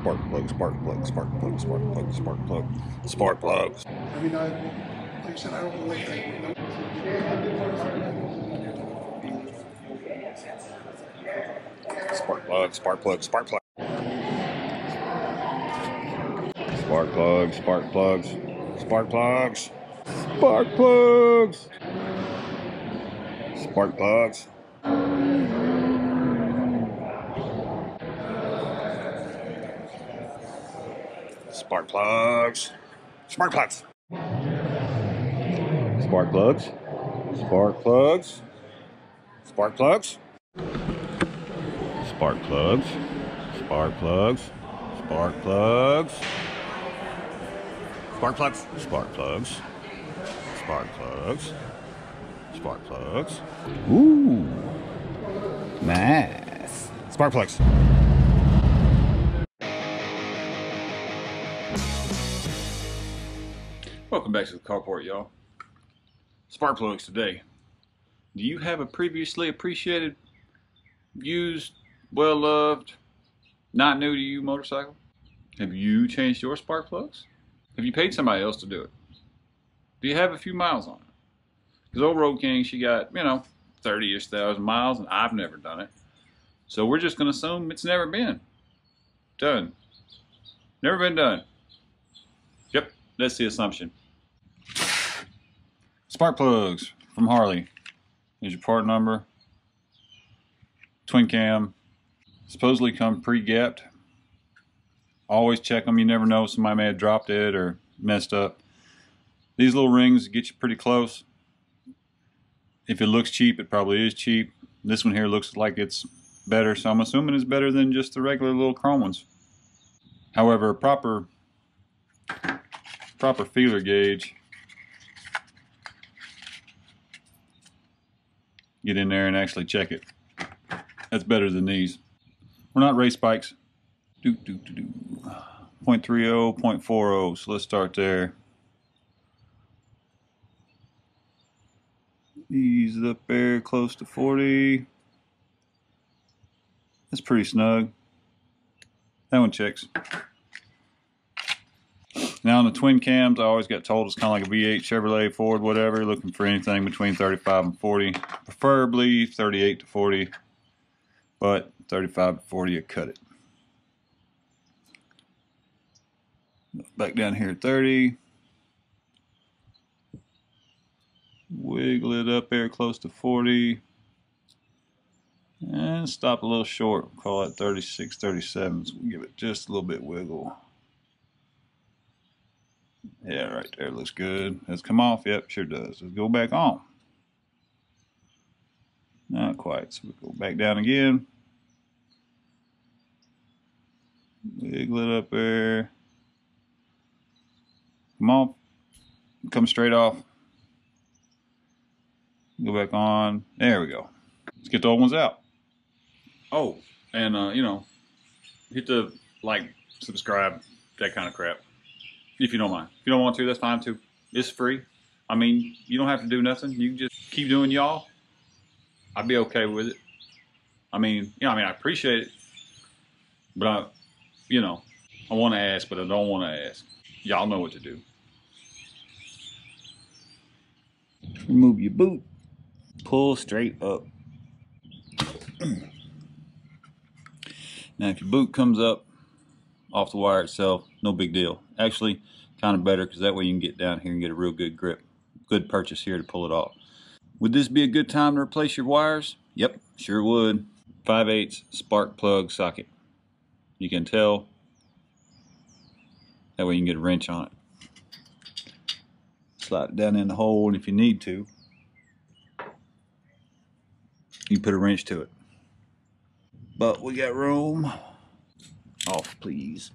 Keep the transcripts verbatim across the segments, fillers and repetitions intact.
spark plug, spark plug, spark plug, spark plug, spark plug, spark plugs. I mean, I, like I said, I don't really think, you know. Spark plug, spark plug, spark plug. Spark plugs, spark plugs, spark plugs, spark plugs, spark plugs. Spark plugs, spark plugs, spark plugs, spark plugs, spark plugs, spark plugs, spark plugs, spark plugs, spark plugs, spark plugs, spark plugs, spark plugs. Ooh, nice. Spark plugs. Welcome back to the carport, y'all. Spark plugs today. Do you have a previously appreciated, used, well-loved, not new to you motorcycle? Have you changed your spark plugs? Have you paid somebody else to do it? Do you have a few miles on it? Because old Road King, she got, you know, thirty-ish thousand miles, and I've never done it. So we're just going to assume it's never been done. Never been done. Yep, that's the assumption. Spark plugs from Harley. Here's your part number. Twin Cam. Supposedly come pre-gapped. Always check them. You never know. Somebody may have dropped it or messed up. These little rings get you pretty close. If it looks cheap, it probably is cheap. This one here looks like it's better, so I'm assuming it's better than just the regular little chrome ones. However, a proper, proper feeler gauge. Get in there and actually check it. That's better than these. We're not race bikes. Do, do, do, do. point three oh, point four oh, so let's start there. These up there close to forty. That's pretty snug. That one checks. Now on the twin cams, I always got told it's kind of like a V eight, Chevrolet, Ford, whatever, looking for anything between thirty-five and forty, preferably thirty-eight to forty, but thirty-five to forty, you cut it. Back down here at thirty, wiggle it up there close to forty, and stop a little short, we'll call it thirty-six, thirty-seven, so we'll give it just a little bit wiggle. Yeah, right there looks good. Has come off? Yep, sure does. Let's go back on. Not quite. So we'll go back down again. Wiggle it up there. Come off. Come straight off. Go back on. There we go. Let's get the old ones out. Oh, and uh, you know, hit the like, subscribe, that kind of crap. If you don't mind. If you don't want to, that's fine too. It's free. I mean, you don't have to do nothing. You can just keep doing y'all. I'd be okay with it. I mean, yeah, I mean, I appreciate it. But I, you know, I want to ask, but I don't want to ask. Y'all know what to do. Remove your boot. Pull straight up. Now, if your boot comes up off the wire itself, no big deal. Actually, kind of better, because that way you can get down here and get a real good grip. Good purchase here to pull it off. Would this be a good time to replace your wires? Yep, sure would. five eighths spark plug socket. You can tell. That way you can get a wrench on it. Slide it down in the hole, and if you need to, you can put a wrench to it. But we got room. Off, please.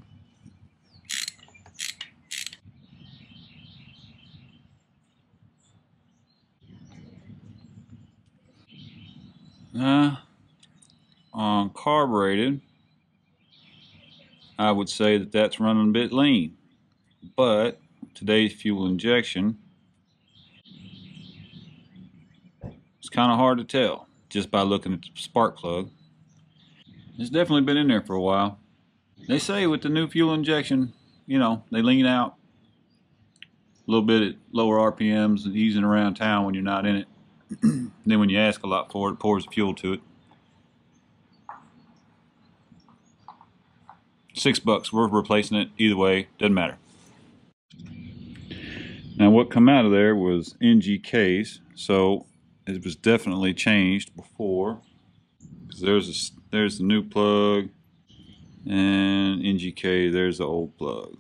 Uh, on carbureted, I would say that that's running a bit lean, but today's fuel injection, it's kind of hard to tell just by looking at the spark plug. It's definitely been in there for a while. They say with the new fuel injection, you know, they lean out a little bit at lower R P Ms and easing around town when you're not in it. Then when you ask a lot for it, it pours fuel to it. Six bucks. We're replacing it either way. Doesn't matter. Now what come out of there was N G Ks, so it was definitely changed before. Because there's a, there's the new plug, and N G K, there's the old plug.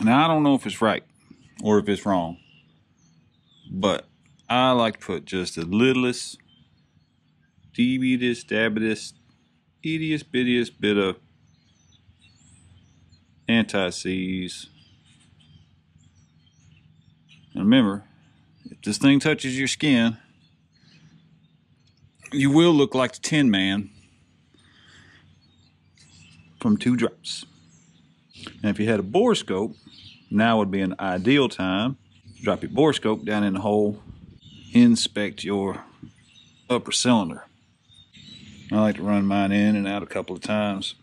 Now I don't know if it's right or if it's wrong, but I like to put just the littlest, deebitest, dabbitest, ittiest, bittiest bit of anti-seize. And remember, if this thing touches your skin, you will look like the Tin Man from Two Drops. Now if you had a bore scope, now would be an ideal time. Drop your bore scope down in the hole, inspect your upper cylinder. I like to run mine in and out a couple of times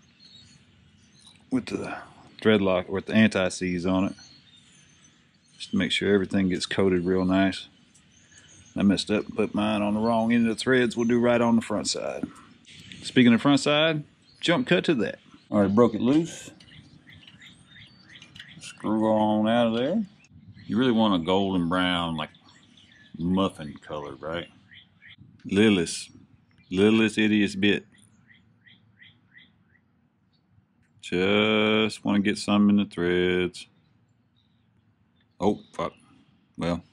with the thread lock, with the anti-seize on it, just to make sure everything gets coated real nice. I messed up and put mine on the wrong end of the threads. We'll do right on the front side. Speaking of front side, jump cut to that. All right, broke it loose. Screw on out of there. You really want a golden brown, like muffin color, right? Littlest, littlest, ittiest bit. Just want to get some in the threads. Oh, fuck. Well.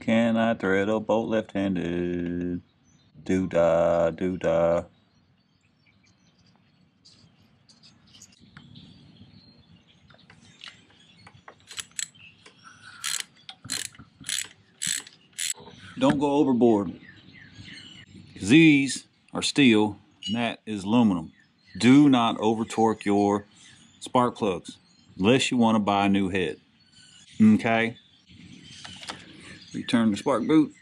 Can I thread a bolt left-handed? Doo-dah, doo-dah. Don't go overboard. These are steel. And that is aluminum. Do not over torque your spark plugs unless you want to buy a new head. Okay? Return the spark boot.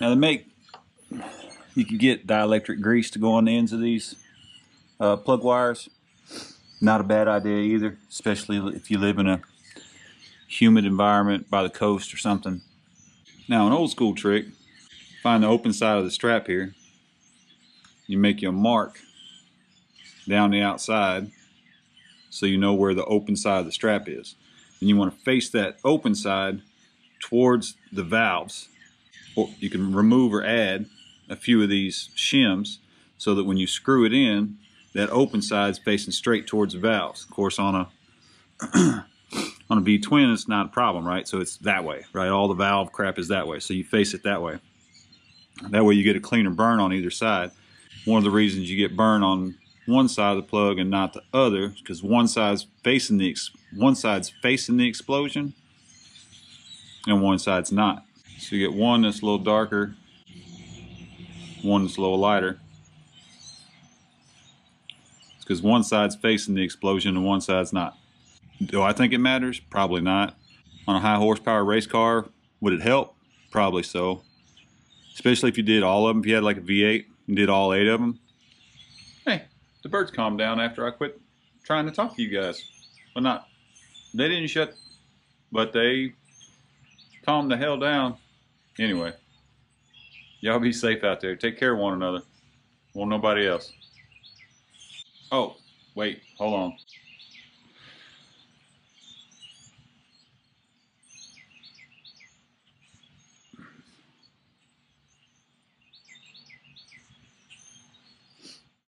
Now they make, you can get dielectric grease to go on the ends of these uh, plug wires. Not a bad idea either, especially if you live in a humid environment by the coast or something. Now an old school trick, find the open side of the strap here. You make your mark down the outside so you know where the open side of the strap is. And you want to face that open side towards the valves. Or you can remove or add a few of these shims so that when you screw it in, that open side's facing straight towards the valves. Of course, on a on a B-twin, it's not a problem, right? So it's that way, right? All the valve crap is that way. So you face it that way. That way you get a cleaner burn on either side. One of the reasons you get burn on one side of the plug and not the other, because one side's facing the one side's facing the explosion and one side's not. So you get one that's a little darker, one that's a little lighter. It's because one side's facing the explosion and one side's not. Do I think it matters? Probably not. On a high horsepower race car, would it help? Probably so. Especially if you did all of them. If you had like a V eight and did all eight of them. Hey, the birds calmed down after I quit trying to talk to you guys. Well, not. They didn't shut, but they calmed the hell down. Anyway, y'all be safe out there. Take care of one another. Won't nobody else. Oh, wait, hold on.